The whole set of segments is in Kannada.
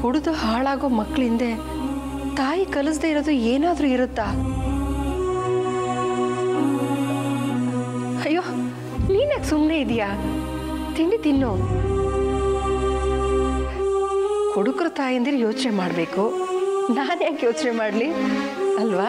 कुड़िदु हाळागो मक्कळिंदे ताई कलिसदे इरोदु एनादरू इरुत्ता? अय्यो नीने सुम्मने इद्या, तिंडी तिन्नु। कुडुकरु तायंदिरु योचने माडबेकु, नानु याके योचने माडली अल्वा?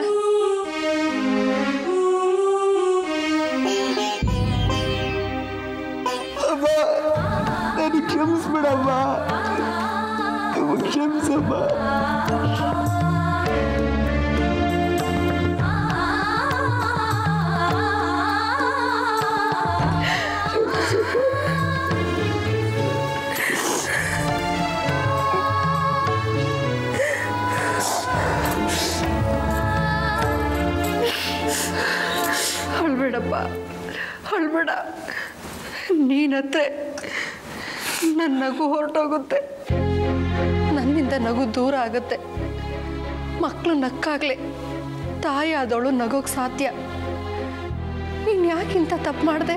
हलबेड़प्पा हलबेड़ नीनते नगु होरटोगुत्ते नन्निंद नगु दूर आगुत्ते मक्कळु नक्कागले ताई आदळु नगोक साध्य नीनु याकिंत तप्पु माडदे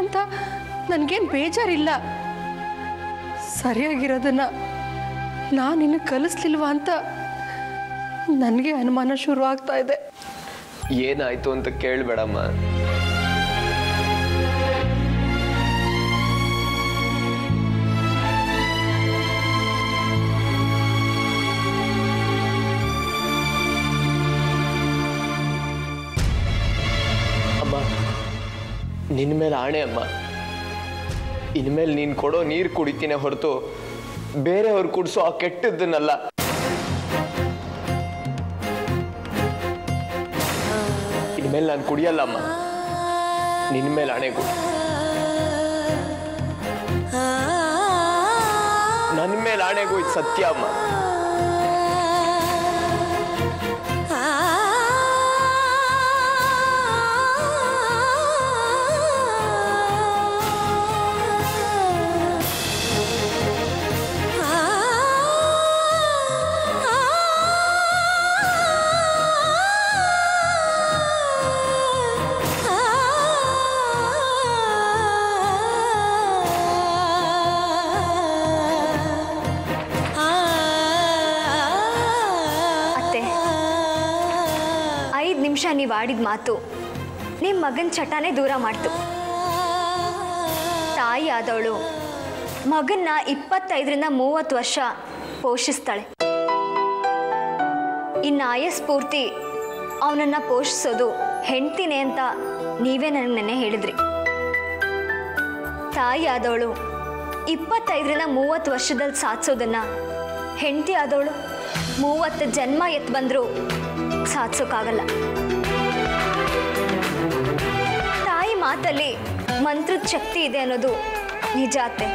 अंत ननगेनु बेजारिल्ल सरियागिरोदन्न नानु निन्न कलिसलिल्वा अंत ननगे अनुमान शुरु आग्ता इदे ಏನಾಯ್ತು ಅಂತ ಕೇಳಬೇಡಮ್ಮ ಅಮ್ಮ ನಿನ್ನ ಮೇಲೆ ಆಣೆ ಅಮ್ಮ ಇನ್ಮೇಲೆ ನೀನು ಕೊಡೋ ನೀರು ಕುಡಿತಿನೇ ಹೊರತು ಬೇರೆಯವರು ಕುಡಿಸೋ ಆ ಕೆಟ್ಟದ್ದನ್ನಲ್ಲ मेल नान कुड़ियल्लम्मा निन्न मेल आनेगु नन्न मेल आनेगु इदु सत्य अम्मा निम मगन चटाने दूर मातु ताई आदवळु मगन 25 वर्ष पोषिस्ताळे इन्न आयस्फूर्ति अवनन्न पोषिसोदु हेंडतिने अंत नीवे ननगे नेने हेळिद्रि ताई आदवळु 25 वर्षदल्लि साधिसोदन्न हेंडति आदवळु 30 जन्म एत्त बंद्रू साधिसोक्कागल्ल मंत्र शक्ति ಇದೆ ಅನ್ನೋದು ನಿಜಾತೆ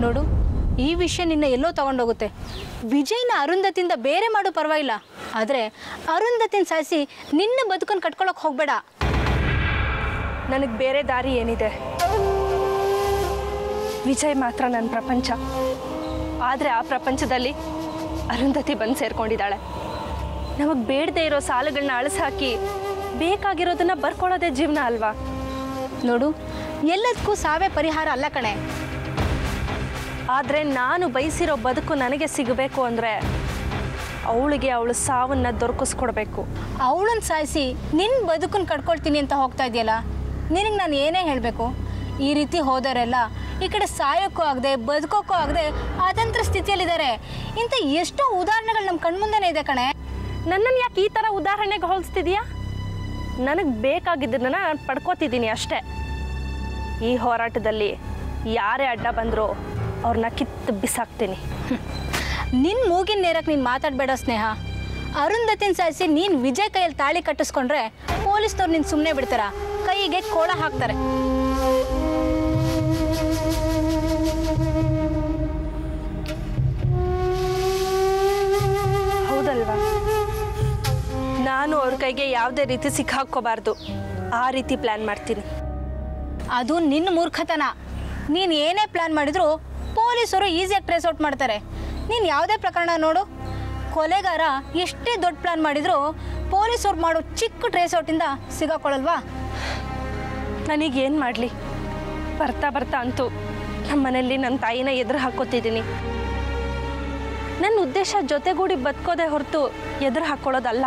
ನೋಡು ಈ ವಿಷಯ ನಿನ್ನ ಎಲ್ಲೋ ತಗೊಂಡ ಹೋಗುತ್ತೆ ವಿಜಯನ ಅರುಂಧತಿಯಿಂದ ಬೇರೆ ಮಾಡು ಪರವಾಗಿಲ್ಲ ಆದರೆ ಅರುಂಧತಿನ ಸಾಸಿ ನಿನ್ನ ಬದುಕನ್ನ ಕಟ್ಕೊಳ್ಳೋಕೆ ಹೋಗಬೇಡ ನನಗೆ ಬೇರೆ ದಾರಿ ಏನಿದೆ ವಿಜಯ್ ಮಾತ್ರ ನನ್ನ ಪ್ರಪಂಚ ಆದರೆ ಆ ಪ್ರಪಂಚದಲ್ಲಿ ಅರುಂಧತಿ ಬಂದು ಸೇರ್ಕೊಂಡಿದ್ದಾಳೆ ನಮಗೆ ಬೇಡದೇ ಇರೋ ಸಾಲಗಳನ್ನ ಅಳಿಸಿ ಹಾಕಿ ಬೇಕಾಗಿರೋದನ್ನ ಬರ್ಕೊಳ್ಳೋದೇ ಜೀವನ ಅಲ್ವಾ ನೋಡು ಎಲ್ಲದಕ್ಕೂ ಸಾವೇ ಪರಿಹಾರ ಅಲ್ಲ ಕಣೆ ಆದರೆ ನಾನು ಬಯಸಿರೋ ಬದುಕು ನನಗೆ ಸಿಗಬೇಕು ಅಂದ್ರೆ ಅವಳಿಗೆ ಅವಳು ಸಾವನ್ನ ದೊರಕಿಸ್ಕೊಡಬೇಕು ಅವಳನ್ನ ಸಾಯಿಸಿ ನಿನ್ನ ಬದುಕನ್ನ ಕಟ್ಕೊಳ್ತೀನಿ ಅಂತ ಹೋಗ್ತಾ ಇದೆಯಲ್ಲ ನಿನಗೆ ನಾನು ಏನೇ ಹೇಳಬೇಕು ಈ ರೀತಿ ಹೋದರೆಲ್ಲ ಈ ಕಡೆ ಸಾಯೋಕ್ಕೂ ಆಗದೆ ಬದುಕೋಕ್ಕೂ ಆಗದೆ ಆತಂತ್ರ ಸ್ಥಿತಿಯಲ್ಲಿ ಇದ್ದಾರೆ ಇಂತ ಎಷ್ಟು ಉದಾಹರಣೆಗಳು ನಮ್ಮ ಕಣ್ಮುಂದೆನೇ ಇದೆ ಕಣೆ ನನ್ನನ್ನು ಯಾಕೆ ಈ ತರ ಉದಾಹರಣೆಗೆ ಹೋಲಿಸ್ತಿದೀಯಾ ನನಗೆ ಬೇಕಾಗಿದ್ದನ್ನ ನಾನು ಪಡ್ಕೋತಿದ್ದೀನಿ ಅಷ್ಟೇ ಈ ಹೋರಾಟದಲ್ಲಿ ಯಾರೇ ಅಡ್ಡ ಬಂದ್ರು ಅವ್ರನ್ನ ಕಿತ್ತು ಬಿಸಾಕ್ತೀನಿ ನಿನ್ನ ಮೂಗಿನ ನೇರಕ್ಕೆ ನೀನು ಮಾತಾಡಬೇಡ ಸ್ನೇಹ ಅರುಂಧತಿನ ಸಾಯಿಸಿ ನೀನು ವಿಜಯ್ ಕೈಯಲ್ಲಿ ತಾಳಿ ಕಟ್ಟಿಸ್ಕೊಂಡ್ರೆ ಪೊಲೀಸ್ನವ್ರು ನಿನ್ನ ಸುಮ್ಮನೆ ಬಿಡ್ತಾರಾ ಕೈಗೆ ಕೋಳ ಹಾಕ್ತಾರೆ ಮಕ್ಕಳಿಗೆ ಯಾವುದೇ ರೀತಿ ಸಿಕ್ಕಾಕೋಬಾರದು ಆ ರೀತಿ ಪ್ಲಾನ್ ಮಾಡ್ತೀನಿ. ಅದು ನಿನ್ನ ಮೂರ್ಖತನ. ನೀನು ಏನೇ ಪ್ಲಾನ್ ಮಾಡಿದ್ರು ಪೊಲೀಸರು ಈಜಿಯಾಗಿ ಟ್ರೇಸ್ ಔಟ್ ಮಾಡ್ತಾರೆ. ನೀನು ಯಾವುದೇ ಪ್ರಕರಣ ನೋಡು, ಕೊಲೆಗಾರ ಎಷ್ಟೇ ದೊಡ್ಡ ಪ್ಲಾನ್ ಮಾಡಿದ್ರು ಪೊಲೀಸರು ಮಾಡೋ ಚಿಕ್ಕ ಟ್ರೇಸ್ ಔಟಿಂದ ಸಿಗಾಕೊಳ್ಳಲ್ವಾ? ನನಗೇನು ಮಾಡಲಿ? ಬರ್ತಾ ಬರ್ತಾ ಅಂತೂ ನಮ್ಮ ಮನೆಯಲ್ಲಿ ನನ್ನ ತಾಯಿನ ಎದುರು ಹಾಕೋತಿದ್ದೀನಿ. ನನ್ನ ಉದ್ದೇಶ ಜೊತೆಗೂಡಿ ಬದುಕೋದೇ ಹೊರತು ಎದುರು ಹಾಕೊಳ್ಳೋದಲ್ಲ.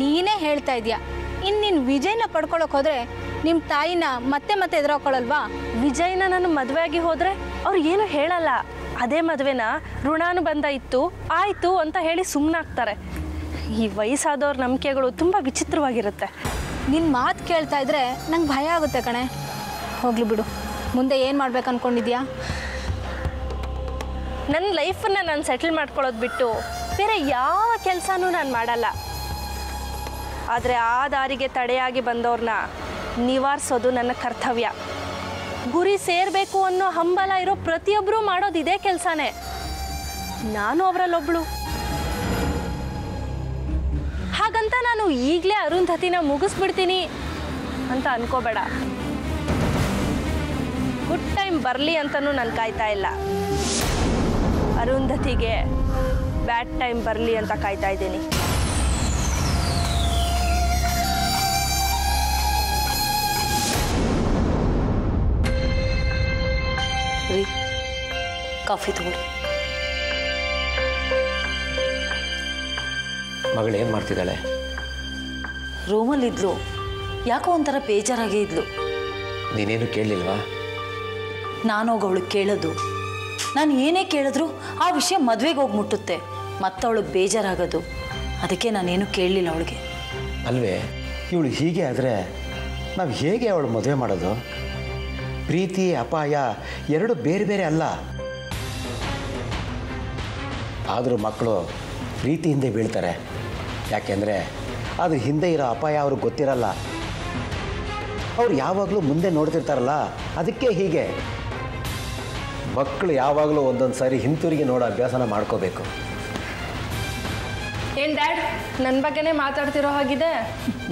ನೀನೇ ಹೇಳ್ತಾ ಇದೀಯಾ. ಇನ್ನು ನೀನು ವಿಜಯನ ಪಡ್ಕೊಳ್ಳೋಕೆ ಹೋದರೆ ನಿಮ್ಮ ತಾಯಿನ ಮತ್ತೆ ಮತ್ತೆ ಎದುರು ಹಾಕೊಳ್ಳಲ್ವಾ? ವಿಜಯನ ನಾನು ಮದುವೆ ಆಗಿ ಹೋದರೆ ಅವ್ರು ಏನು ಹೇಳಲ್ಲ. ಅದೇ ಮದುವೆನ ಋಣಾನುಬಂಧ ಇತ್ತು ಆಯಿತು ಅಂತ ಹೇಳಿ ಸುಮ್ಮನಾಗ್ತಾರೆ. ಈ ವಯಸ್ಸಾದವ್ರ ನಂಬಿಕೆಗಳು ತುಂಬ ವಿಚಿತ್ರವಾಗಿರುತ್ತೆ. ನಿನ್ನ ಮಾತು ಕೇಳ್ತಾ ಇದ್ರೆ ನಂಗೆ ಭಯ ಆಗುತ್ತೆ ಕಣೆ. ಹೋಗ್ಲಿ ಬಿಡು, ಮುಂದೆ ಏನು ಮಾಡ್ಬೇಕು ಅಂದ್ಕೊಂಡಿದ್ಯಾ? ನನ್ನ ಲೈಫನ್ನು ನಾನು ಸೆಟಲ್ ಮಾಡ್ಕೊಳ್ಳೋದು ಬಿಟ್ಟು ಬೇರೆ ಯಾವ ಕೆಲಸನೂ ನಾನು ಮಾಡಲ್ಲ. ಆದರೆ ಆ ದಾರಿಗೆ ತಡೆಯಾಗಿ ಬಂದವ್ರನ್ನ ನಿವಾರಿಸೋದು ನನ್ನ ಕರ್ತವ್ಯ. ಗುರಿ ಸೇರಬೇಕು ಅನ್ನೋ ಹಂಬಲ ಇರೋ ಪ್ರತಿಯೊಬ್ಬರೂ ಮಾಡೋದು ಇದೇ ಕೆಲಸನೇ. ನಾನು ಅವರಲ್ಲೊಬ್ಬಳು. ಹಾಗಂತ ನಾನು ಈಗಲೇ ಅರುಂಧತಿನ ಮುಗಿಸ್ಬಿಡ್ತೀನಿ ಅಂತ ಅನ್ಕೋಬೇಡ. ಗುಡ್ ಟೈಮ್ ಬರಲಿ ಅಂತಲೂ ನಾನು ಕಾಯ್ತಾ ಇಲ್ಲ. ಅರುಂಧತಿಗೆ ಬ್ಯಾಡ್ ಟೈಮ್ ಬರಲಿ ಅಂತ ಕಾಯ್ತಾ ಇದ್ದೀನಿ. ಕಾಫಿ ತಗೊಳ್ಳಿ. ಮಗಳು ಏನು ಮಾಡ್ತಿದ್ದಾಳೆ? ರೂಮಲ್ಲಿದ್ಲು, ಯಾಕೋ ಒಂಥರ ಬೇಜಾರಾಗೇ ಇದ್ಲು. ನೀನೇನು ಕೇಳಲಿಲ್ವಾ? ನಾನೋಗ ಅವಳು ಕೇಳೋದು. ನಾನು ಏನೇ ಕೇಳಿದ್ರು ಆ ವಿಷಯ ಮದುವೆಗೆ ಹೋಗಿ ಮುಟ್ಟುತ್ತೆ, ಮತ್ತವಳು ಬೇಜಾರಾಗೋದು. ಅದಕ್ಕೆ ನಾನೇನು ಕೇಳಲಿಲ್ಲ ಅವಳಿಗೆ. ಅಲ್ವೇ, ಇವಳು ಹೀಗೆ ಆದರೆ ನಾವು ಹೇಗೆ ಅವಳು ಮದುವೆ ಮಾಡೋದು? ಪ್ರೀತಿ ಅಪಾಯ ಎರಡು ಬೇರೆ ಬೇರೆ ಅಲ್ಲ. ಆದರೂ ಮಕ್ಕಳು ಪ್ರೀತಿ ಹಿಂದೆ ಬೀಳ್ತಾರೆ. ಯಾಕೆಂದರೆ ಅದು ಹಿಂದೆ ಇರೋ ಅಪಾಯ ಅವ್ರಿಗೆ ಗೊತ್ತಿರಲ್ಲ. ಅವ್ರು ಯಾವಾಗಲೂ ಮುಂದೆ ನೋಡ್ತಿರ್ತಾರಲ್ಲ, ಅದಕ್ಕೆ ಹೀಗೆ. ಮಕ್ಕಳು ಯಾವಾಗಲೂ ಒಂದೊಂದು ಸಾರಿ ಹಿಂತಿರುಗಿ ನೋಡೋ ಅಭ್ಯಾಸನ ಮಾಡ್ಕೋಬೇಕು. ಏನು ಡ್ಯಾಡ್, ನನ್ನ ಬಗ್ಗೆನೇ ಮಾತಾಡ್ತಿರೋ ಹಾಗಿದೆ?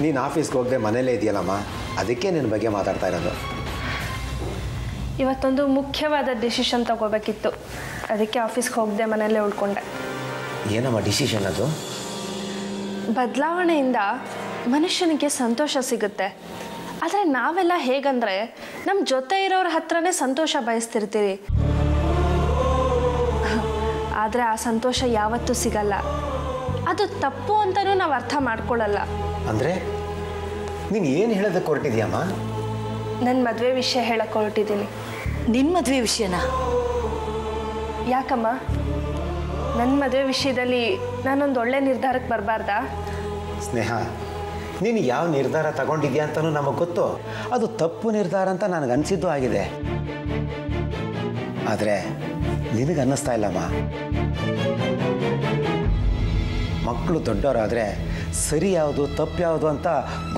ನೀನು ಆಫೀಸ್ಗೆ ಹೋಗದೆ ಮನೇಲೇ ಇದೆಯಲ್ಲಮ್ಮ, ಅದಕ್ಕೆ ನಿನ್ನ ಬಗ್ಗೆ ಮಾತಾಡ್ತಾ ಇರೋದು. ಇವತ್ತೊಂದು ಮುಖ್ಯವಾದ ಡಿಸಿಷನ್ ತಗೋಬೇಕಿತ್ತು, ಅದಕ್ಕೆ ಆಫೀಸ್ಗೆ ಹೋಗದೆ ಮನೇಲೇ ಉಳ್ಕೊಂಡೆ. ಏನಮ್ಮ ಡಿಸಿಷನ್ ಅದು? ಬದಲಾವಣೆಯಿಂದ ಮನುಷ್ಯನಿಗೆ ಸಂತೋಷ ಸಿಗುತ್ತೆ. ಆದರೆ ನಾವೆಲ್ಲ ಹೇಗಂದರೆ ನಮ್ಮ ಜೊತೆ ಇರೋರ ಹತ್ರನೇ ಸಂತೋಷ ಬಯಸ್ತಿರ್ತೀರಿ. ಆದರೆ ಆ ಸಂತೋಷ ಯಾವತ್ತೂ ಸಿಗಲ್ಲ. ಅದು ತಪ್ಪು ಅಂತಲೂ ನಾವು ಅರ್ಥ ಮಾಡ್ಕೊಳ್ಳಲ್ಲ. ಅಂದರೆ ನೀನು ಏನು ಹೇಳೋದಕ್ಕೆ ಹೊರಟಿದ್ಯಾಮ್ಮ? ನನ್ನ ಮದುವೆ ವಿಷಯ ಹೇಳಕ್ಕೆ ಹೊರಟಿದ್ದೀನಿ. ನಿಮ್ಮ ಮದುವೆ ವಿಷಯನಾ? ಯಾಕಮ್ಮ, ನನ್ನ ಮದುವೆ ವಿಷಯದಲ್ಲಿ ನಾನೊಂದು ಒಳ್ಳೆ ನಿರ್ಧಾರಕ್ಕೆ ಬರಬಾರ್ದಾ? ಸ್ನೇಹ, ನೀನು ಯಾವ ನಿರ್ಧಾರ ತಗೊಂಡಿದ್ಯಾ ಅಂತಲೂ ನಮಗೆ ಗೊತ್ತು. ಅದು ತಪ್ಪು ನಿರ್ಧಾರ ಅಂತ ನನಗೆ ಅನಿಸಿದ್ದು ಆಗಿದೆ. ಆದರೆ ನಿನಗೆ ಅನ್ನಿಸ್ತಾ ಇಲ್ಲಮ್ಮ. ಮಕ್ಕಳು ದೊಡ್ಡವರಾದರೆ ಸರಿ ಯಾವುದು ತಪ್ಪು ಯಾವುದು ಅಂತ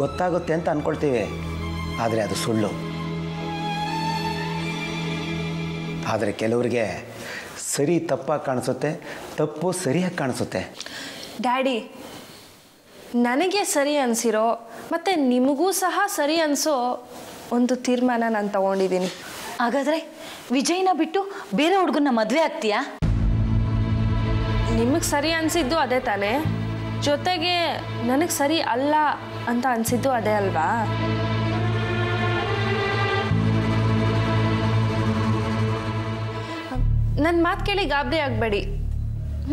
ಗೊತ್ತಾಗುತ್ತೆ ಅಂತ ಅಂದ್ಕೊಳ್ತೀವಿ. ಆದರೆ ಅದು ಸುಳ್ಳು. ಆದರೆ ಕೆಲವರಿಗೆ ಸರಿ ತಪ್ಪಾಗಿ ಕಾಣಿಸುತ್ತೆ, ತಪ್ಪು ಸರಿಯಾಗಿ ಕಾಣಿಸುತ್ತೆ. ಡ್ಯಾಡಿ, ನನಗೆ ಸರಿ ಅನಿಸಿರೋ ಮತ್ತು ನಿಮಗೂ ಸಹ ಸರಿ ಅನಿಸೋ ಒಂದು ತೀರ್ಮಾನ ನಾನು ತಗೊಂಡಿದ್ದೀನಿ. ಹಾಗಾದರೆ ವಿಜಯ್ನ ಬಿಟ್ಟು ಬೇರೆ ಹುಡುಗನ ಮದುವೆ ಆಗ್ತೀಯಾ? ನಿಮಗೆ ಸರಿ ಅನಿಸಿದ್ದು ಅದೇ ತಾನೇ, ಜೊತೆಗೆ ನನಗೆ ಸರಿ ಅಲ್ಲ ಅಂತ ಅನಿಸಿದ್ದು ಅದೇ ಅಲ್ವಾ? ನನ್ನ ಮಾತು ಕೇಳಿ ಗಾಬರಿ ಆಗಬೇಡಿ.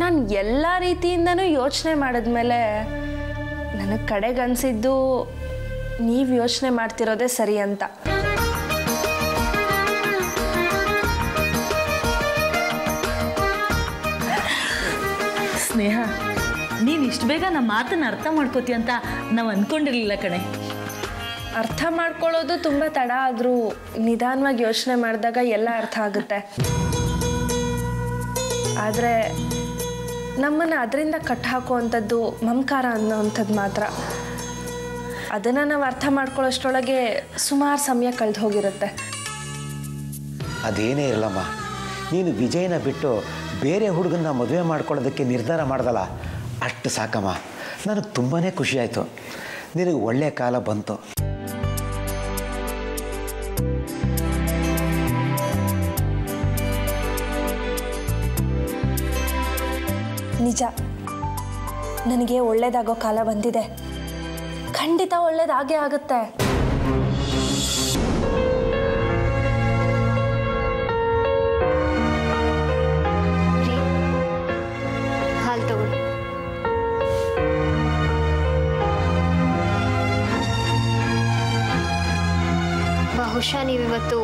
ನಾನು ಎಲ್ಲ ರೀತಿಯಿಂದನೂ ಯೋಚನೆ ಮಾಡಿದ್ಮೇಲೆ ನನಗೆ ಕಡೆಗನಿಸಿದ್ದು ನೀವು ಯೋಚನೆ ಮಾಡ್ತಿರೋದೇ ಸರಿ ಅಂತ. ಸ್ನೇಹ, ನೀನು ಇಷ್ಟು ಬೇಗ ನಮ್ಮ ಮಾತನ್ನು ಅರ್ಥ ಮಾಡ್ಕೋತೀಯ ಅಂತ ನಾವು ಅಂದ್ಕೊಂಡಿರಲಿಲ್ಲ ಕಣೆ. ಅರ್ಥ ಮಾಡ್ಕೊಳ್ಳೋದು ತುಂಬ ತಡ ಆದರೂ ನಿಧಾನವಾಗಿ ಯೋಚನೆ ಮಾಡಿದಾಗ ಎಲ್ಲ ಅರ್ಥ ಆಗುತ್ತೆ. ಆದರೆ ನಮ್ಮನ್ನು ಅದರಿಂದ ಕಟ್ ಹಾಕುವಂಥದ್ದು ಮಮಕಾರ ಅನ್ನೋವಂಥದ್ದು ಮಾತ್ರ. ಅದನ್ನು ನಾವು ಅರ್ಥ ಮಾಡ್ಕೊಳ್ಳೋಷ್ಟೊಳಗೆ ಸುಮಾರು ಸಮಯ ಕಳೆದು ಹೋಗಿರುತ್ತೆ. ಅದೇನೇ ಇರಲಮ್ಮ, ನೀನು ವಿಜಯನ ಬಿಟ್ಟು ಬೇರೆ ಹುಡುಗನ್ನ ಮದುವೆ ಮಾಡ್ಕೊಳ್ಳೋದಕ್ಕೆ ನಿರ್ಧಾರ ಮಾಡ್ದಲ್ಲ, ಅಷ್ಟು ಸಾಕಮ್ಮ. ನನಗೆ ತುಂಬಾ ಖುಷಿಯಾಯಿತು. ನಿನಗೆ ಒಳ್ಳೆ ಕಾಲ ಬಂತು. ನಿಜ ನನಗೆ ಒಳ್ಳೆದಾಗೋ ಕಾಲ ಬಂದಿದೆ. ಖಂಡಿತ ಒಳ್ಳೆದಾಗೇ ಆಗುತ್ತೆ. ಬಹುಶಃ ನೀವಿವತ್ತು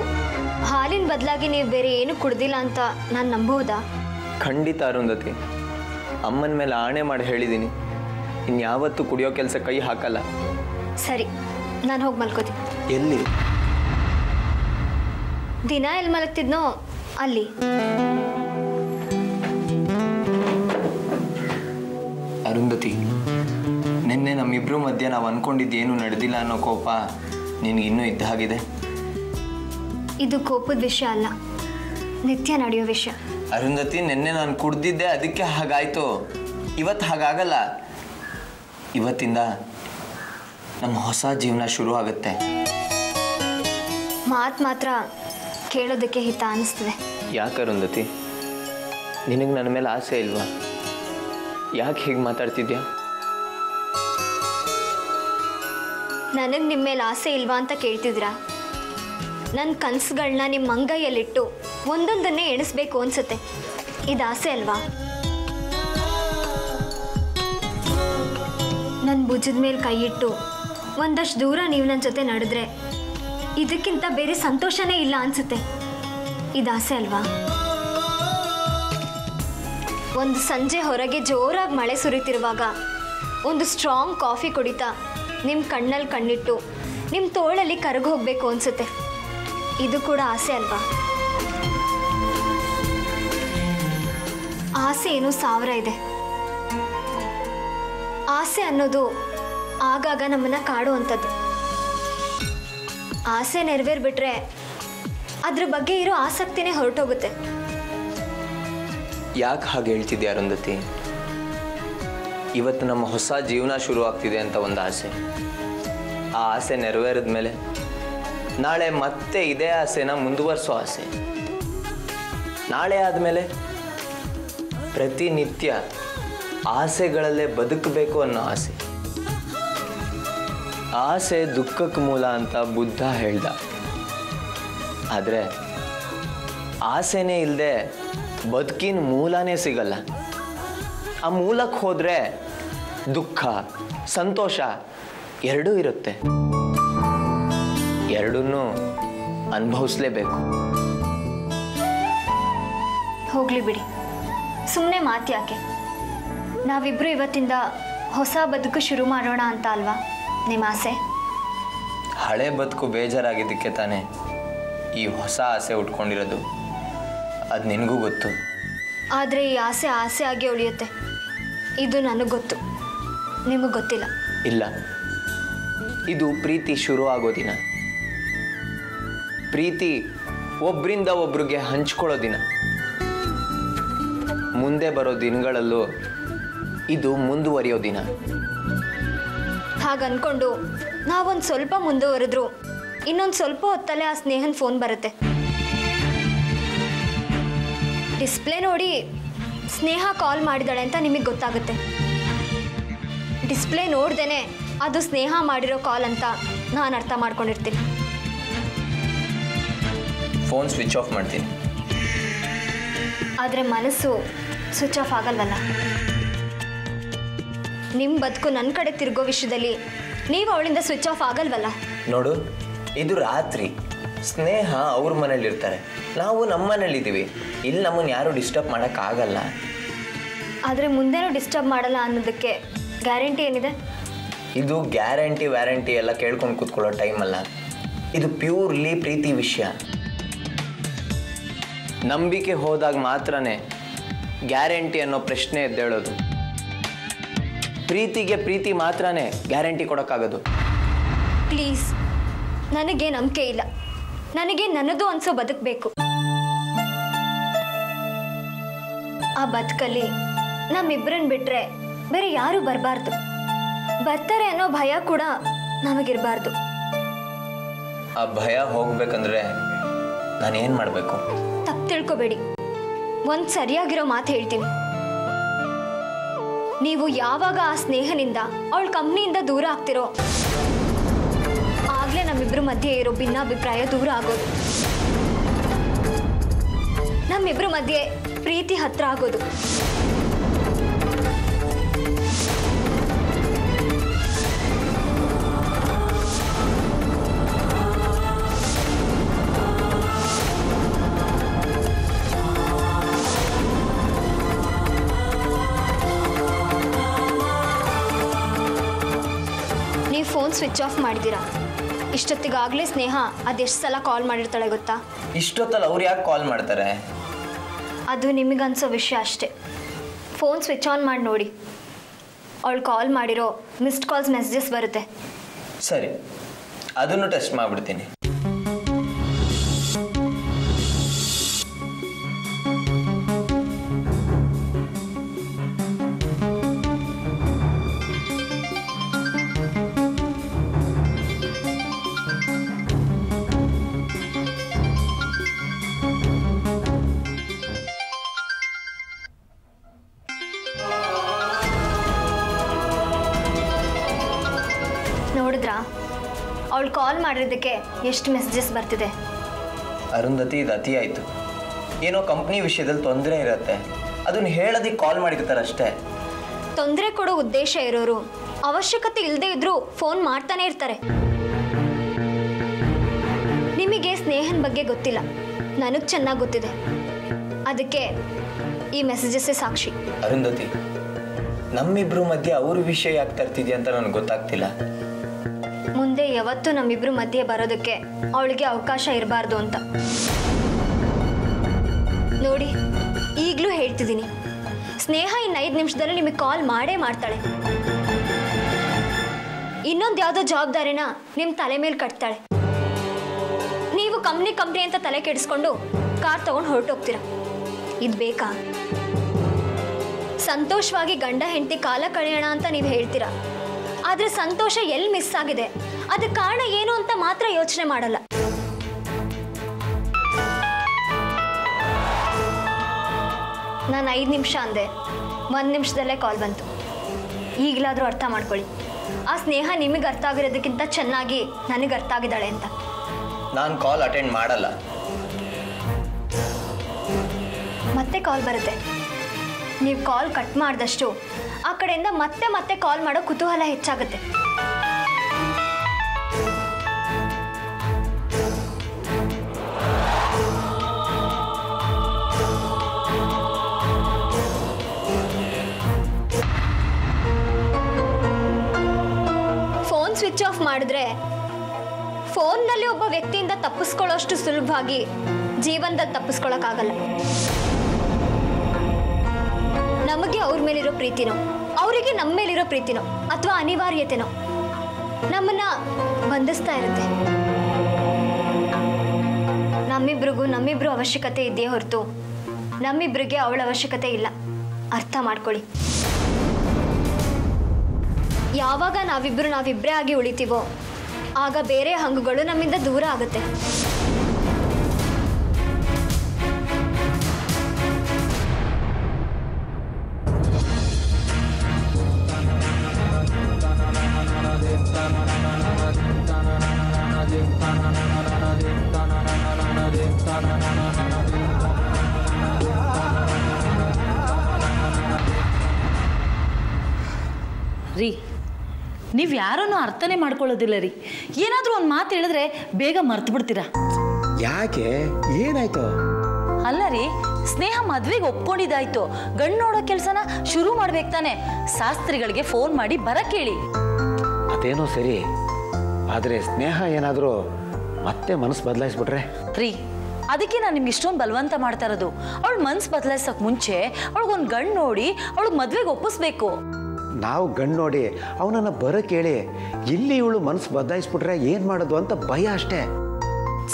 ಹಾಲಿನ ಬದಲಾಗಿ ನೀವು ಬೇರೆ ಏನು ಕುಡಿದಿಲ್ಲ ಅಂತ ನಾನು ನಂಬಬಹುದಾ? ಖಂಡಿತ ಅರುಂಧತಿ, ಅಮ್ಮನ ಮೇಲೆ ಆಣೆ ಮಾಡಿ ಹೇಳಿದೀನಿ, ಇನ್ಯಾವತ್ತೂ ಕುಡಿಯೋ ಕೆಲಸ ಕೈ ಹಾಕಲ್ಲ. ಸರಿ, ನಾನು ಹೋಗಿ ಮಲ್ಕೋತೀನಿ. ಎಲ್ಲಿ? ದಿನ ಎಲ್ಲಿ ಮಲಗ್ತಿದ್ನೋ ಅಲ್ಲಿ. ಅರುಂಧತಿ, ನಿನ್ನೆ ನಮ್ಮಿಬ್ರು ಮಧ್ಯ ನಾವು ಅನ್ಕೊಂಡಿದ್ದೇನು ನಡೆದಿಲ್ಲ ಅನ್ನೋ ಕೋಪ ನಿನಗೆ ಇನ್ನೂ ಇದ್ದ ಹಾಗಿದೆ. ಇದು ಕೋಪದ ವಿಷಯ ಅಲ್ಲ, ನಿತ್ಯ ನಡೆಯೋ ವಿಷಯ. ಅರುಂಧತಿ, ನಿನ್ನೆ ನಾನು ಕುಡ್ದಿದ್ದೆ, ಅದಕ್ಕೆ ಹಾಗಾಯ್ತು. ಇವತ್ತು ಹಾಗಾಗಲ್ಲ. ಇವತ್ತಿಂದ ನಮ್ಮ ಹೊಸ ಜೀವನ ಶುರು ಆಗುತ್ತೆ. ಮಾತು ಮಾತ್ರ ಕೇಳೋದಕ್ಕೆ ಹಿತ ಅನಿಸ್ತದೆ. ಯಾಕೆ ಅರುಂಧತಿ, ನಿನಗೆ ನನ್ನ ಮೇಲೆ ಆಸೆ ಇಲ್ವಾ? ಯಾಕೆ ಹೀಗೆ ಮಾತಾಡ್ತಿದ್ಯಾ? ನನಗೆ ನಿಮ್ಮ ಮೇಲೆ ಆಸೆ ಇಲ್ವಾ ಅಂತ ಕೇಳ್ತಿದ್ರಾ? ನನ್ನ ಕನಸುಗಳನ್ನ ನಿಮ್ಮ ಅಂಗೈಯಲ್ಲಿಟ್ಟು ಒಂದೊಂದನ್ನೇ ಎಣಿಸ್ಬೇಕು ಅನ್ಸುತ್ತೆ. ಇದು ಆಸೆ ಅಲ್ವಾ? ನನ್ನ ಭುಜದ ಮೇಲೆ ಕೈ ಇಟ್ಟು ಒಂದಷ್ಟು ದೂರ ನೀವು ನನ್ನ ಜೊತೆ ನಡೆದ್ರೆ ಇದಕ್ಕಿಂತ ಬೇರೆ ಸಂತೋಷನೇ ಇಲ್ಲ ಅನ್ಸುತ್ತೆ. ಇದು ಆಸೆ ಅಲ್ವಾ? ಒಂದು ಸಂಜೆ ಹೊರಗೆ ಜೋರಾಗಿ ಮಳೆ ಸುರಿತಿರುವಾಗ ಒಂದು ಸ್ಟ್ರಾಂಗ್ ಕಾಫಿ ಕುಡಿತಾ ನಿಮ್ಮ ಕಣ್ಣಲ್ಲಿ ಕಣ್ಣಿಟ್ಟು ನಿಮ್ಮ ತೋಳಲ್ಲಿ ಕರಗೋಗ್ಬೇಕು ಅನ್ಸುತ್ತೆ. ಇದು ಕೂಡ ಆಸೆ ಅಲ್ವಾ? ಆಸೆ ಏನೋ ಸಾವಿರ ಇದೆ. ಆಸೆ ಅನ್ನೋದು ಆಗಾಗ ನಮ್ಮನ್ನ ಕಾಡುವಂಥದ್ದು. ಆಸೆ ನೆರವೇರ್ಬಿಟ್ರೆ ಅದ್ರ ಬಗ್ಗೆ ಇರೋ ಆಸಕ್ತಿನೇ ಹೊರಟೋಗುತ್ತೆ. ಯಾಕೆ ಹಾಗೆ ಹೇಳ್ತಿದ್ಯಾ ಅರುಂಧತಿ? ಇವತ್ತು ನಮ್ಮ ಹೊಸ ಜೀವನ ಶುರು ಆಗ್ತಿದೆ ಅಂತ ಒಂದು ಆಸೆ. ಆ ಆಸೆ ನೆರವೇರಿದ ಮೇಲೆ ನಾಳೆ ಮತ್ತೆ ಇದೇ ಆಸೆನ ಮುಂದುವರಿಸೋ ಆಸೆ. ನಾಳೆ ಆದಮೇಲೆ ಪ್ರತಿನಿತ್ಯ ಆಸೆಗಳಲ್ಲೇ ಬದುಕಬೇಕು ಅನ್ನೋ ಆಸೆ. ಆಸೆ ದುಃಖಕ್ಕೆ ಮೂಲ ಅಂತ ಬುದ್ಧ ಹೇಳ್ದ. ಆದರೆ ಆಸೆನೇ ಇಲ್ಲದೆ ಬದುಕಿನ ಮೂಲನೇ ಸಿಗಲ್ಲ. ಆ ಮೂಲಕ್ಕೆ ಹೋದರೆ ದುಃಖ ಸಂತೋಷ ಎರಡೂ ಇರುತ್ತೆ. ಎರಡನ್ನೂ ಅನುಭವಿಸಲೇಬೇಕು. ಹೋಗ್ಲಿ ಬಿಡಿ, ಸುಮ್ಮನೆ ಮಾತು ಯಾಕೆ? ನಾವಿಬ್ರು ಇವತ್ತಿಂದ ಹೊಸ ಬದುಕು ಶುರು ಮಾಡೋಣ ಅಂತ ಅಲ್ವಾ ನಿಮ್ಮ ಆಸೆ? ಹಳೆ ಬದುಕು ಬೇಜಾರಾಗಿದ್ದಕ್ಕೆ ತಾನೇ ಈ ಹೊಸ ಆಸೆ ಉಟ್ಕೊಂಡಿರೋದು. ಅದು ನಿನಗೂ ಗೊತ್ತು. ಆದರೆ ಈ ಆಸೆ ಆಸೆ ಆಗಿ ಉಳಿಯುತ್ತೆ ಇದು ನನಗೆ ಗೊತ್ತು. ನಿಮಗೆ ಗೊತ್ತಿಲ್ಲ. ಇಲ್ಲ, ಇದು ಪ್ರೀತಿ ಶುರು ಆಗೋ ದಿನ, ಪ್ರೀತಿ ಒಬ್ಬರಿಂದ ಒಬ್ರಿಗೆ ಹಂಚ್ಕೊಳ್ಳೋ ದಿನ. ಮುಂದೆ ಬರೋ ದಿನಗಳಲ್ಲೂ ಇದು ಮುಂದುವರಿಯೋ ದಿನ. ಹಾಗನ್ಕೊಂಡು ನಾವೊಂದು ಸ್ವಲ್ಪ ಮುಂದುವರೆದ್ರು ಇನ್ನೊಂದು ಸ್ವಲ್ಪ ಹೊತ್ತಲ್ಲೇ ಆ ಸ್ನೇಹನ್ ಫೋನ್ ಬರುತ್ತೆ. ಡಿಸ್ಪ್ಲೇ ನೋಡಿ ಸ್ನೇಹ ಕಾಲ್ ಮಾಡಿದಾಳೆ ಅಂತ ನಿಮಗೆ ಗೊತ್ತಾಗುತ್ತೆ. ಡಿಸ್ಪ್ಲೇ ನೋಡ್ದೇನೆ ಅದು ಸ್ನೇಹ ಮಾಡಿರೋ ಕಾಲ್ ಅಂತ ನಾನು ಅರ್ಥ ಮಾಡ್ಕೊಂಡಿರ್ತೀನಿ. ಫೋನ್ ಸ್ವಿಚ್ ಆಫ್ ಮಾಡ್ತೀನಿ. ಆದರೆ ಮನಸ್ಸು ಸ್ವಿಚ್ ಆಫ್ ಆಗಲ್ವಲ್ಲ. ನಿಮ್ಮ ಬದುಕು ನನ್ನ ಕಡೆ ತಿರುಗೋ ವಿಷಯದಲ್ಲಿ ನೀವು ಅವಳಿಂದ ಸ್ವಿಚ್ ಆಫ್ ಆಗಲ್ವಲ್ಲ. ನೋಡು, ಇದು ರಾತ್ರಿ. ಸ್ನೇಹ ಅವ್ರ ಮನೇಲಿರ್ತಾರೆ, ನಾವು ನಮ್ಮ ಮನೇಲಿದ್ದೀವಿ. ಇಲ್ಲಿ ನಮ್ಮನ್ನು ಯಾರೂ ಡಿಸ್ಟರ್ಬ್ ಮಾಡೋಕ್ಕಾಗಲ್ಲ. ಆದರೆ ಮುಂದೇನೂ ಡಿಸ್ಟರ್ಬ್ ಮಾಡಲ್ಲ ಅನ್ನೋದಕ್ಕೆ ಗ್ಯಾರಂಟಿ ಏನಿದೆ? ಇದು ಗ್ಯಾರಂಟಿ ವ್ಯಾರಂಟಿ ಎಲ್ಲ ಕೇಳ್ಕೊಂಡು ಕೂತ್ಕೊಳ್ಳೋ ಟೈಮಲ್ಲ. ಇದು ಪ್ಯೂರ್ಲಿ ಪ್ರೀತಿ ವಿಷಯ. ನಂಬಿಕೆ ಹೋದಾಗ ಮಾತ್ರ ಗ್ಯಾರಂಟಿ ಅನ್ನೋ ಪ್ರಶ್ನೆ ಎದ್ದೇಳೋದು. ಪ್ರೀತಿಗೆ ಪ್ರೀತಿ ಮಾತ್ರ ಗ್ಯಾರಂಟಿ ಕೊಡೋಕ್ಕಾಗೋದು. ಪ್ಲೀಸ್, ನನಗೆ ನಂಬಿಕೆ ಇಲ್ಲ. ನನಗೆ ನನ್ನದು ಅನ್ಸೋ ಬದುಕಬೇಕು. ಆ ಬದುಕಲ್ಲಿ ನಮ್ಮಿಬ್ಬರನ್ನ ಬಿಟ್ಟರೆ ಬೇರೆ ಯಾರೂ ಬರಬಾರ್ದು. ಬರ್ತಾರೆ ಅನ್ನೋ ಭಯ ಕೂಡ ನಮಗಿರಬಾರದು. ಆ ಭಯ ಹೋಗಬೇಕಂದ್ರೆ ನಾನು ಏನು ಮಾಡಬೇಕು? ತಪ್ಪು ತಿಳ್ಕೋಬೇಡಿ, ಒಂದು ಸರಿಯಾಗಿರೋ ಮಾತು ಹೇಳ್ತೀನಿ. ನೀವು ಯಾವಾಗ ಆ ಸ್ನೇಹನಿಂದ ಅವಳ ಕಂಪನಿಯಿಂದ ದೂರ ಆಗ್ತಿರೋ ಆಗ್ಲೇ ನಮ್ಮಿಬ್ಬರ ಮಧ್ಯೆ ಇರೋ ಭಿನ್ನಾಭಿಪ್ರಾಯ ದೂರ ಆಗೋದು, ನಮ್ಮಿಬ್ಬರ ಮಧ್ಯೆ ಪ್ರೀತಿ ಹತ್ರ ಆಗೋದು. Switch off ಮಾಡಿದಿರಾ? ಇಷ್ಟೊತ್ತಿಗಾಗಲೇ ಸ್ನೇಹ ಅದೆಷ್ಟು ಸಲ ಕಾಲ್ ಮಾಡಿರ್ತಾಳೆ ಗೊತ್ತಾ? ಇಷ್ಟೊತ್ತಲ್ಲಿ ಅವ್ರು ಯಾಕೆ ಕಾಲ್ ಮಾಡ್ತಾರೆ? ಅದು ನಿಮಗನ್ಸೋ ವಿಷಯ ಅಷ್ಟೇ. ಫೋನ್ ಸ್ವಿಚ್ ಆನ್ ಮಾಡಿ ನೋಡಿ, ಅವಳು ಕಾಲ್ ಮಾಡಿರೋ ಮಿಸ್ಡ್ ಕಾಲ್ಸ್ ಮೆಸೇಜಸ್ ಬರುತ್ತೆ. ಸರಿ, ಅದನ್ನು ಟೆಸ್ಟ್ ಮಾಡಿಬಿಡ್ತೀನಿ. ಅವಳು ಕಾಲ್ ಮಾಡಿರೋದಕ್ಕೆ ಎಷ್ಟು ಮೆಸೇಜಸ್ ಬರ್ತಿದೆ. ಅರುಂಧತಿ, ಇದು ಅತಿ ಆಯಿತು. ಏನೋ ಕಂಪ್ನಿ ವಿಷಯದಲ್ಲಿ ತೊಂದರೆ ಇರುತ್ತೆ, ಅದನ್ನು ಹೇಳೋದಕ್ಕೆ ಕಾಲ್ ಮಾಡಿರ್ತಾರೆ ಅಷ್ಟೇ. ತೊಂದರೆ ಕೊಡೋ ಉದ್ದೇಶ ಇರೋರು ಅವಶ್ಯಕತೆ ಇಲ್ಲದೆ ಇದ್ರೂ ಫೋನ್ ಮಾಡ್ತಾನೆ ಇರ್ತಾರೆ. ನಿಮಗೆ ಸ್ನೇಹನ ಬಗ್ಗೆ ಗೊತ್ತಿಲ್ಲ, ನನಗೆ ಚೆನ್ನಾಗಿ ಗೊತ್ತಿದೆ. ಅದಕ್ಕೆ ಈ ಮೆಸೇಜಸ್ಸೇ ಸಾಕ್ಷಿ. ಅರುಂಧತಿ, ನಮ್ಮಿಬ್ರು ಮಧ್ಯೆ ಅವ್ರ ವಿಷಯ ಯಾಕೆ ತರ್ತಿದ್ಯಾ ಅಂತ ನನಗೆ ಗೊತ್ತಾಗ್ತಿಲ್ಲ. ಮುಂದೆ ಯಾವತ್ತೂ ನಮ್ಮಿಬ್ರು ಮಧ್ಯೆ ಬರೋದಕ್ಕೆ ಅವಳಿಗೆ ಅವಕಾಶ ಇರಬಾರ್ದು ಅಂತ. ನೋಡಿ, ಈಗಲೂ ಹೇಳ್ತಿದ್ದೀನಿ, ಸ್ನೇಹ ಇನ್ನು 5 ನಿಮಿಷದಲ್ಲಿ ನಿಮಗೆ ಕಾಲ್ ಮಾಡೇ ಮಾಡ್ತಾಳೆ. ಇನ್ನೊಂದು ಯಾವುದೋ ಜವಾಬ್ದಾರಿನ ನಿಮ್ಮ ತಲೆ ಮೇಲೆ ಕಟ್ತಾಳೆ. ನೀವು ಕಂಪ್ನಿ ಅಂತ ತಲೆ ಕೆಡಿಸ್ಕೊಂಡು ಕಾರ್ ತಗೊಂಡು ಹೊರಟೋಗ್ತೀರಾ. ಇದು ಬೇಕಾ? ಸಂತೋಷವಾಗಿ ಗಂಡ ಹೆಂಡತಿ ಕಾಲ ಕಳೆಯೋಣ ಅಂತ ನೀವು ಹೇಳ್ತೀರಾ, ಆದರೆ ಸಂತೋಷ ಎಲ್ಲಿ ಮಿಸ್ ಆಗಿದೆ, ಅದಕ್ಕೆ ಕಾರಣ ಏನು ಅಂತ ಮಾತ್ರ ಯೋಚನೆ ಮಾಡಲ್ಲ. ನಾನು 5 ನಿಮಿಷ ಅಂದೆ, 1 ನಿಮಿಷದಲ್ಲೇ ಕಾಲ್ ಬಂತು. ಈಗಲಾದರೂ ಅರ್ಥ ಮಾಡ್ಕೊಳ್ಳಿ, ಆ ಸ್ನೇಹ ನಿಮಗೆ ಅರ್ಥ ಆಗಿರೋದಕ್ಕಿಂತ ಚೆನ್ನಾಗಿ ನನಗೆ ಅರ್ಥ ಆಗಿದ್ದಾಳೆ ಅಂತ. ನಾನು ಕಾಲ್ ಅಟೆಂಡ್ ಮಾಡಲ್ಲ. ಮತ್ತೆ ಕಾಲ್ ಬರುತ್ತೆ. ನೀವು ಕಾಲ್ ಕಟ್ ಮಾಡಿದಷ್ಟು ಆ ಕಡೆಯಿಂದ ಮತ್ತೆ ಮತ್ತೆ ಕಾಲ್ ಮಾಡೋ ಕುತೂಹಲ ಹೆಚ್ಚಾಗುತ್ತೆ. ಫೋನ್ ಸ್ವಿಚ್ ಆಫ್ ಮಾಡಿದ್ರೆ ಫೋನ್ನಲ್ಲಿ ಒಬ್ಬ ವ್ಯಕ್ತಿಯಿಂದ ತಪ್ಪಿಸ್ಕೊಳ್ಳೋಷ್ಟು ಸುಲಭವಾಗಿ ಜೀವನದಲ್ಲಿ ತಪ್ಪಿಸ್ಕೊಳ್ಳೋಕ್ಕಾಗಲ್ಲ. ನಮಗೆ ಅವ್ರ ಮೇಲಿರೋ ಪ್ರೀತಿನೋ, ಅವರಿಗೆ ನಮ್ಮ ಮೇಲಿರೋ ಪ್ರೀತಿನೋ ಅಥವಾ ಅನಿವಾರ್ಯತೆನೋ ನಮ್ಮನ್ನ ಬಂಧಿಸ್ತಾ ಇರುತ್ತೆ. ನಮ್ಮಿಬ್ರಿಗೂ ಅವಶ್ಯಕತೆ ಇದೆಯೇ ಹೊರತು ನಮ್ಮಿಬ್ರಿಗೆ ಅವಳ ಅವಶ್ಯಕತೆ ಇಲ್ಲ. ಅರ್ಥ ಮಾಡ್ಕೊಳ್ಳಿ. ಯಾವಾಗ ನಾವಿಬ್ಬರೇ ಆಗಿ ಉಳಿತೀವೋ ಆಗ ಬೇರೆ ಹಂಗುಗಳು ನಮ್ಮಿಂದ ದೂರ ಆಗುತ್ತೆ. ರೀ, ನೀವು ಯಾರನ್ನೂ ಅರ್ಥನೇ ಮಾಡ್ಕೊಳ್ಳೋದಿಲ್ಲ ರೀ. ಏನಾದರೂ ಒಂದು ಮಾತು ಹೇಳಿದ್ರೆ ಬೇಗ ಮರ್ತು ಬಿಡ್ತೀರಾ. ಯಾಕೆ, ಏನಾಯ್ತು? ಅಲ್ಲ ರೀ, ಸ್ನೇಹ ಮದ್ವೆಗೆ ಒಪ್ಕೊಂಡಿದ್ದಾಯ್ತು, ಗಂಡು ನೋಡೋ ಕೆಲಸನ ಶುರು ಮಾಡ್ಬೇಕು ತಾನೆ. ಶಾಸ್ತ್ರಿಗಳಿಗೆ ಫೋನ್ ಮಾಡಿ ಬರಕ್ಕೆ ಹೇಳಿ. ಅದೇನೋ ಸರಿ, ಆದರೆ ಸ್ನೇಹ ಏನಾದರೂ ಮತ್ತೆ ಮನಸ್ಸು ಬದಲಾಯಿಸ್ಬಿಟ್ರೆ? ರೀ, ಅದಕ್ಕೆ ನಾನು ನಿಮ್ಗೆ ಇಷ್ಟೊಂದು ಬಲವಂತ ಮಾಡ್ತಾ ಇರೋದು. ಅವಳು ಮನಸ್ಸು ಬದಲಾಯಿಸೋಕೆ ಮುಂಚೆ ಅವಳಿಗೊಂದು ಗಂಡು ನೋಡಿ ಅವಳಿಗೆ ಮದ್ವೆಗೆ ಒಪ್ಪಿಸ್ಬೇಕು. ನಾವು ಗಂಡು ನೋಡಿ ಅವನನ್ನು ಬರಕೇಳಿ ಇಲ್ಲಿ ಇವಳು ಮನಸ್ಸು ಬದಲಾಯಿಸ್ಬಿಟ್ರೆ ಏನು ಮಾಡೋದು ಅಂತ ಭಯ ಅಷ್ಟೇ.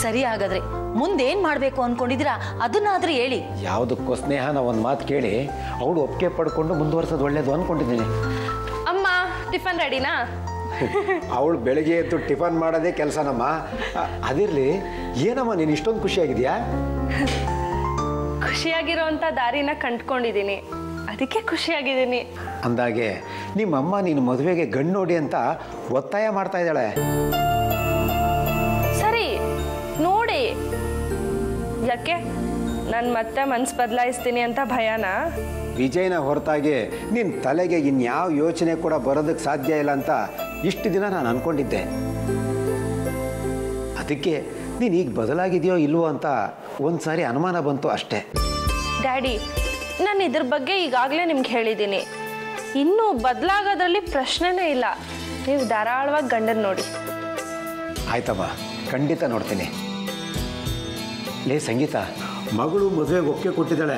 ಸರಿ, ಹಾಗಾದರೆ ಮುಂದೇನು ಮಾಡಬೇಕು ಅಂದ್ಕೊಂಡಿದ್ದೀರಾ ಅದನ್ನಾದರೂ ಹೇಳಿ. ಯಾವುದಕ್ಕೋ ಸ್ನೇಹನ ಒಂದು ಮಾತು ಕೇಳಿ ಅವಳು ಒಪ್ಪಿಗೆ ಪಡ್ಕೊಂಡು ಮುಂದುವರ್ಸೋದು ಒಳ್ಳೇದು ಅಂದ್ಕೊಂಡಿದ್ದೀನಿ. ಅಮ್ಮ, टिफन रेडिना ಅವಳು ಬೆಳಗ್ಗೆ ಎದ್ದು ಟಿಫನ್ ಮಾಡೋದೇ ಕೆಲಸನಮ್ಮ ಅದಿರಲಿ ಏನಮ್ಮ ನೀನು ಇಷ್ಟೊಂದು ಖುಷಿಯಾಗಿದ್ದೀಯಾ ಖುಷಿಯಾಗಿರೋಂತ ದಾರಿನ ಕಂಡುಕೊಂಡಿದ್ದೀನಿ ಅದಕ್ಕೆ ಖುಷಿಯಾಗಿದ್ದೀನಿ ಅಂದಾಗೆ ನಿಮ್ಮಮ್ಮ ನೀನು ಮದುವೆಗೆ ಗಣ್ಣು ನೋಡಿ ಅಂತ ಒತ್ತಾಯ ಮಾಡ್ತಾ ಇದ್ದಾಳೆ ಸರಿ ನೋಡಿ ಯಾಕೆ ನಾನು ಮತ್ತೆ ಮನಸ್ಸು ಬದಲಾಯಿಸ್ತೀನಿ ಅಂತ ಭಯನಾ ವಿಜಯನ ಹೊರತಾಗಿ ನಿನ್ನ ತಲೆಗೆ ಇನ್ಯಾವ ಯೋಚನೆ ಕೂಡ ಬರೋದಕ್ಕೆ ಸಾಧ್ಯ ಇಲ್ಲ ಅಂತ ಇಷ್ಟು ದಿನ ನಾನು ಅನ್ಕೊಂಡಿದ್ದೆ ಅದಕ್ಕೆ ನೀನು ಈಗ ಬದಲಾಗಿದೆಯೋ ಇಲ್ವೋ ಅಂತ ಒಂದ್ಸಾರಿ ಅನುಮಾನ ಬಂತು ಅಷ್ಟೇ ಡ್ಯಾಡಿ ನಾನು ಇದರ ಬಗ್ಗೆ ಈಗಾಗಲೇ ನಿಮಗೆ ಹೇಳಿದ್ದೀನಿ ಇನ್ನು ಬದಲಾಗೋದ್ರಲ್ಲಿ ಪ್ರಶ್ನೆನೇ ಇಲ್ಲ ನೀವು ಧಾರಾಳವಾಗಿ ಗಂಡನ ನೋಡಿ ಆಯ್ತಮ್ಮ ಖಂಡಿತ ನೋಡ್ತೀನಿ ಲೇ ಸಂಗೀತ ಮಗಳು ಮದುವೆಗೆ ಒಪ್ಪಿಗೆ ಕೊಟ್ಟಿದ್ದಾಳೆ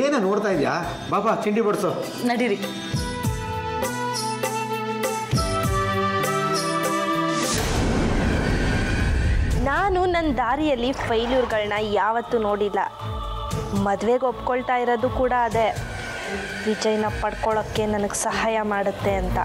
ಏನ ನೋಡ್ತಾ ಇದ್ಯಾ ಬಾಬಾ ತಿಂಡಿ ಬಡಿಸೋ ನಡೀರಿ ನಾನು ನನ್ನ ದಾರಿಯಲ್ಲಿ ಫೈಲ್ಯೂರ್ಗಳನ್ನ ಯಾವತ್ತೂ ನೋಡಿಲ್ಲ ಮದುವೆಗೆ ಒಪ್ಕೊಳ್ತಾ ಇರೋದು ಕೂಡ ಅದೇ ವಿಜಯನ ಪಡ್ಕೊಳ್ಳೋಕ್ಕೆ ನನಗೆ ಸಹಾಯ ಮಾಡುತ್ತೆ ಅಂತ